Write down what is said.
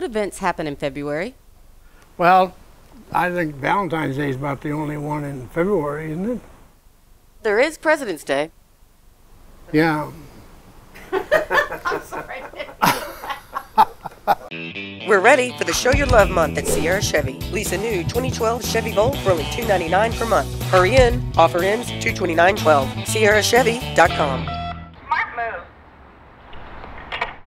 What events happen in February? Well, I think Valentine's Day is about the only one in February, isn't it? There is President's Day. Yeah. I'm sorry. We're ready for the Show Your Love Month at Sierra Chevy. Lease a new 2012 Chevy Volt for only $299 per month. Hurry in. Offer ends 2/29/12. SierraChevy.com.